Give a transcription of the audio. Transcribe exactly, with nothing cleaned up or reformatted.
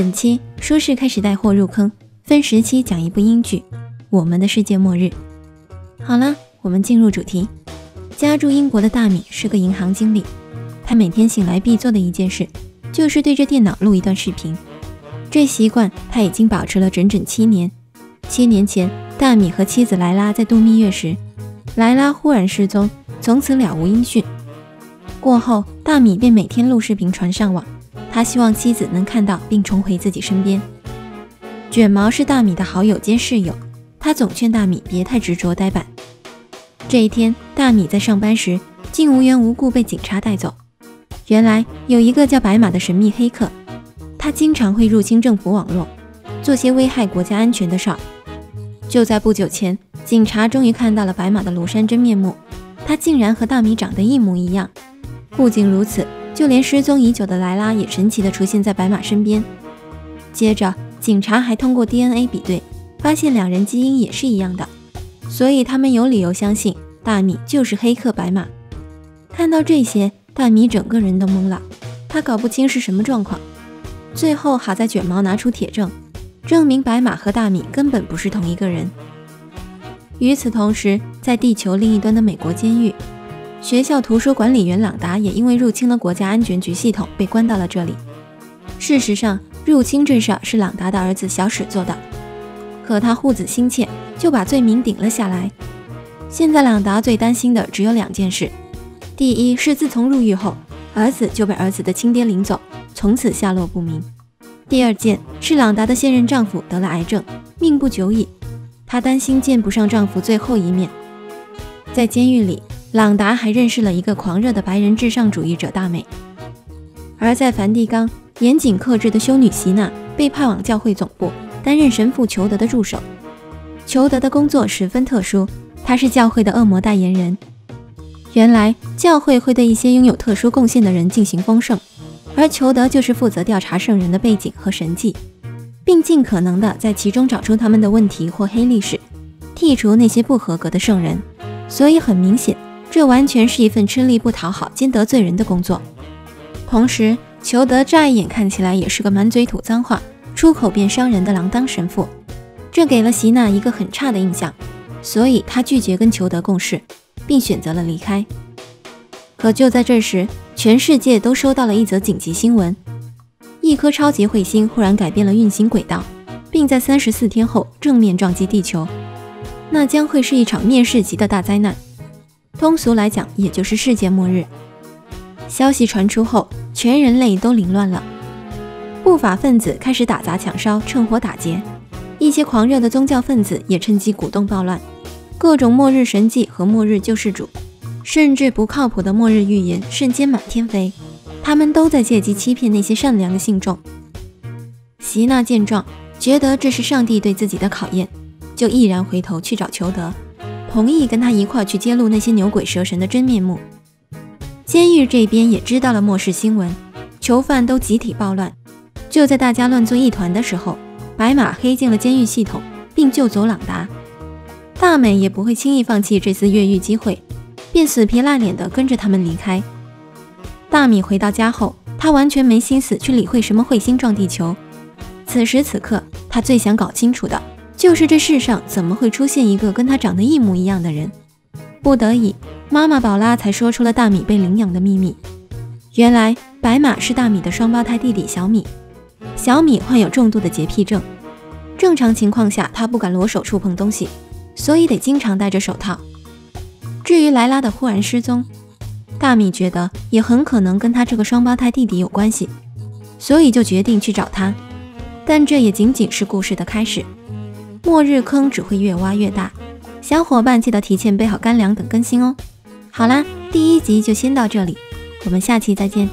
本期舒适开始带货入坑，分时期讲一部英剧《我们的世界末日》。好了，我们进入主题。家住英国的大米是个银行经理，他每天醒来必做的一件事就是对着电脑录一段视频。这习惯他已经保持了整整七年。七年前，大米和妻子莱拉在度蜜月时，莱拉忽然失踪，从此了无音讯。过后，大米便每天录视频传上网，他希望妻子能看到并重回自己身边。卷毛是大米的好友兼室友，他总劝大米别太执着呆板。这一天，大米在上班时，竟无缘无故被警察带走。原来有一个叫白马的神秘黑客，他经常会入侵政府网络，做些危害国家安全的事儿。就在不久前，警察终于看到了白马的庐山真面目，他竟然和大米长得一模一样。不仅如此，就连失踪已久的莱拉也神奇地出现在白马身边。接着，警察还通过 D N A 比对，发现两人基因也是一样的，所以他们有理由相信大米就是黑客白马。看到这些，大米整个人都懵了，他搞不清是什么状况。最后好在卷毛拿出铁证，证明白马和大米根本不是同一个人。与此同时，在地球另一端的美国监狱，学校图书管理员朗达也因为入侵了国家安全局系统被关到了这里。事实上，入侵这事是朗达的儿子小史做的，可他护子心切，就把罪名顶了下来。现在朗达最担心的只有两件事，第一是自从入狱后，儿子就被儿子的亲爹领走，从此下落不明；第二件是朗达的现任丈夫得了癌症，命不久矣，她担心见不上丈夫最后一面。在监狱里，朗达还认识了一个狂热的白人至上主义者大美。而在梵蒂冈，严谨克制的修女席娜被派往教会总部，担任神父裘德的助手。裘德的工作十分特殊，他是教会的恶魔代言人。原来教会会对一些拥有特殊贡献的人进行封圣，而裘德就是负责调查圣人的背景和神迹，并尽可能的在其中找出他们的问题或黑历史，剔除那些不合格的圣人。所以很明显，这完全是一份吃力不讨好兼得罪人的工作。同时，裘德乍一眼看起来也是个满嘴吐脏话、出口便伤人的锒铛神父，这给了席娜一个很差的印象，所以他拒绝跟裘德共事，并选择了离开。可就在这时，全世界都收到了一则紧急新闻：一颗超级彗星忽然改变了运行轨道，并在三十四天后正面撞击地球。那将会是一场灭世级的大灾难。通俗来讲，也就是世界末日。消息传出后，全人类都凌乱了。不法分子开始打砸抢烧，趁火打劫；一些狂热的宗教分子也趁机鼓动暴乱。各种末日神迹和末日救世主，甚至不靠谱的末日预言瞬间满天飞。他们都在借机欺骗那些善良的信众。席娜见状，觉得这是上帝对自己的考验，就毅然回头去找裘德，同意跟他一块去揭露那些牛鬼蛇神的真面目。监狱这边也知道了末世新闻，囚犯都集体暴乱。就在大家乱作一团的时候，白马黑进了监狱系统，并救走朗达。大美也不会轻易放弃这次越狱机会，便死皮赖脸地跟着他们离开。大米回到家后，他完全没心思去理会什么彗星撞地球。此时此刻，他最想搞清楚的就是这世上怎么会出现一个跟他长得一模一样的人。不得已，妈妈宝拉才说出了大米被领养的秘密。原来白马是大米的双胞胎弟弟小米，小米患有重度的洁癖症，正常情况下他不敢裸手触碰东西，所以得经常戴着手套。至于莱拉的忽然失踪，大米觉得也很可能跟他这个双胞胎弟弟有关系，所以就决定去找他。但这也仅仅是故事的开始，末日坑只会越挖越大，小伙伴记得提前备好干粮等更新哦。好啦，第一集就先到这里，我们下期再见。